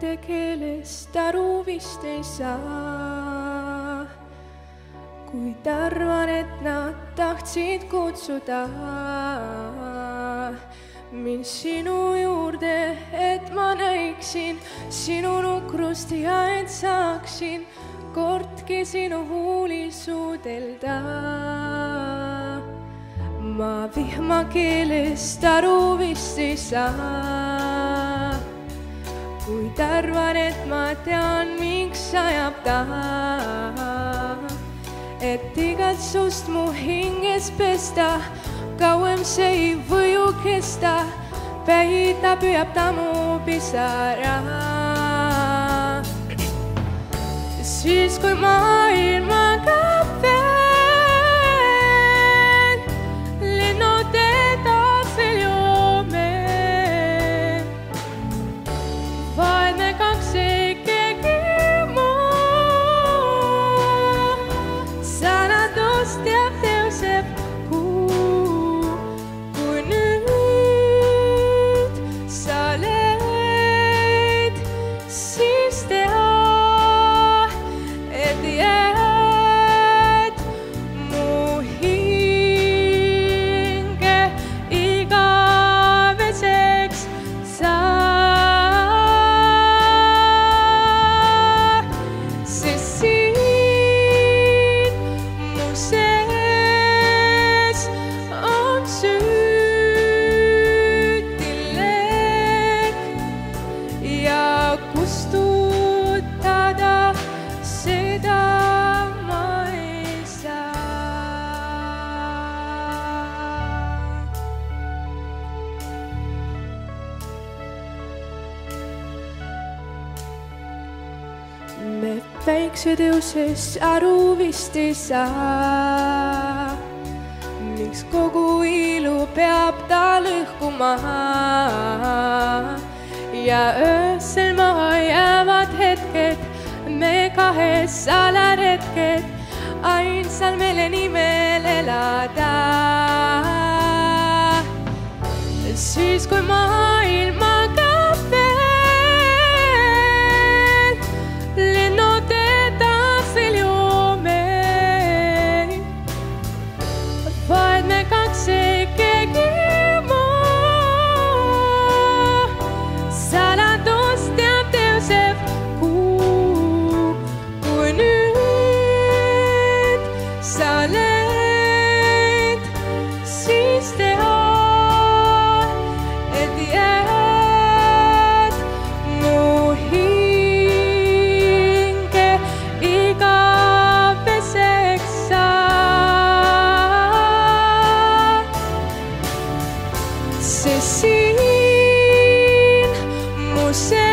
Häälte keelest aru vist ei saa, kuid arvan, et nad tahtsid kutsuda mind sinu juurde, et ma näiksin sinu nukrust ja et saaksin kordki sinu huuli suudelda. Ma vihma keelest aru vist ei saa, kuid arvan, et ma tean, miks ajab ta, et igatsust mu hinges pesta, kauem see ei võju kesta, päida püüab ta mu pisara. Siis kui maailm magab veel, me väikse tõuses aru vist ei saa, miks kogu ilu peab ta lõhkuma, ja öösel maha jäävad hetked, me kahes alaretked, ainsal meele nimel elada. Siis kui maailm magab veel, see.